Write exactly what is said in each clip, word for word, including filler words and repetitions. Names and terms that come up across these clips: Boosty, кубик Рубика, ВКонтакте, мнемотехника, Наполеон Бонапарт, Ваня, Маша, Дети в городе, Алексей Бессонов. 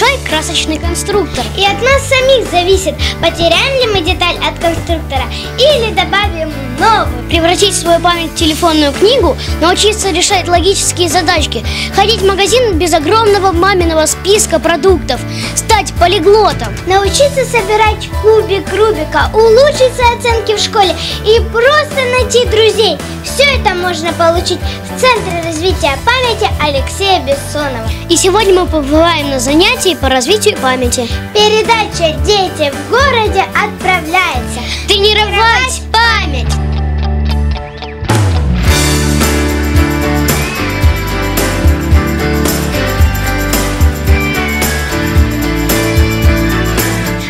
большой красочный конструктор. И от нас самих зависит, потеряем ли мы деталь от конструктора или добавим новую. Превратить в свою память в телефонную книгу, научиться решать логические задачки, ходить в магазин без огромного маминого списка продуктов, стать полиглотом, научиться собирать кубик Рубика, улучшить свои оценки в школе и просто найти друзей. Все это можно получить в Центре развития памяти Алексея Бессонова. И сегодня мы побываем на занятии по развитию памяти. Передача «Дети в городе» отправляется тренировать память.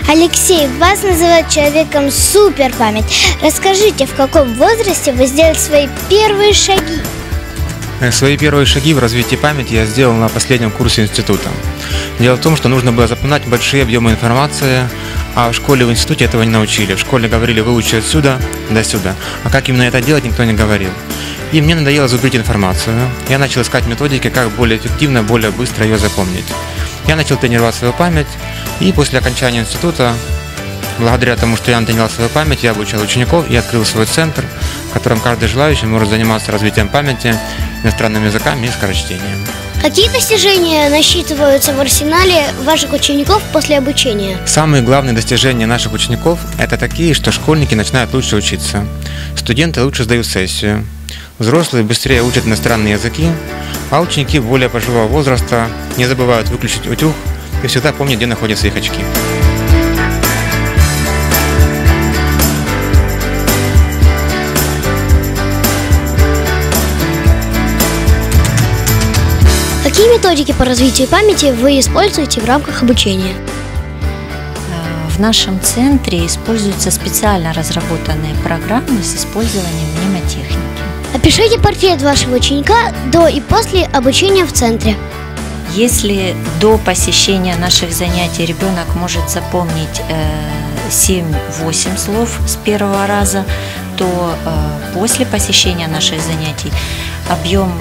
Алексей, вас называют человеком суперпамять. Расскажите, в каком возрасте вы сделали свои первые шаги? Свои первые шаги в развитии памяти я сделал на последнем курсе института. Дело в том, что нужно было запоминать большие объемы информации, а в школе, в институте этого не научили. В школе говорили «выучи отсюда, до сюда», а как именно это делать, никто не говорил. И мне надоело зубрить информацию. Я начал искать методики, как более эффективно, более быстро ее запомнить. Я начал тренировать свою память, и после окончания института, благодаря тому, что я тренировал свою память, я обучал учеников и открыл свой центр, в котором каждый желающий может заниматься развитием памяти, иностранными языками и скорочтением. Какие достижения насчитываются в арсенале ваших учеников после обучения? Самые главные достижения наших учеников – это такие, что школьники начинают лучше учиться, студенты лучше сдают сессию, взрослые быстрее учат иностранные языки, а ученики более пожилого возраста не забывают выключить утюг и всегда помнят, где находятся их очки. Какие методики по развитию памяти вы используете в рамках обучения? В нашем центре используются специально разработанные программы с использованием мнемотехники. Опишите портрет вашего ученика до и после обучения в центре. Если до посещения наших занятий ребенок может запомнить семь-восемь слов с первого раза, то после посещения наших занятий объем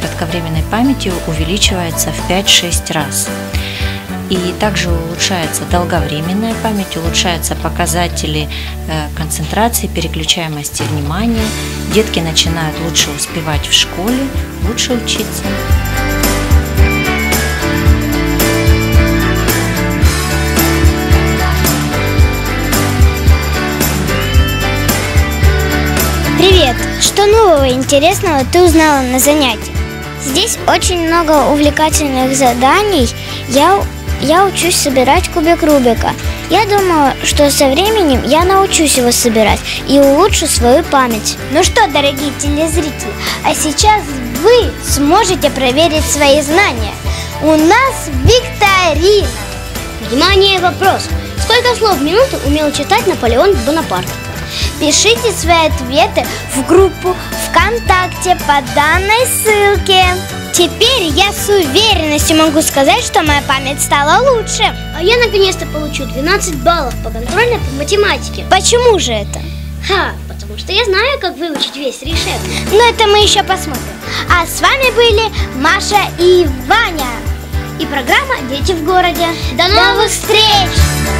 кратковременной памяти увеличивается в пять-шесть раз. И также улучшается долговременная память, улучшаются показатели концентрации, переключаемости внимания. Детки начинают лучше успевать в школе, лучше учиться. Привет! Что нового и интересного ты узнала на занятии? Здесь очень много увлекательных заданий. Я Я учусь собирать кубик Рубика. Я думала, что со временем я научусь его собирать и улучшу свою память. Ну что, дорогие телезрители, а сейчас вы сможете проверить свои знания. У нас викторина. Внимание, вопрос. Сколько слов в минуту умел читать Наполеон Бонапарт? Пишите свои ответы в группу ВКонтакте по данной ссылке. Теперь я с уверенностью могу сказать, что моя память стала лучше. А я наконец-то получу двенадцать баллов по контрольной по математике. Почему же это? Ха, потому что я знаю, как выучить весь решет. Но это мы еще посмотрим. А с вами были Маша и Ваня. И программа «Дети в городе». До новых встреч!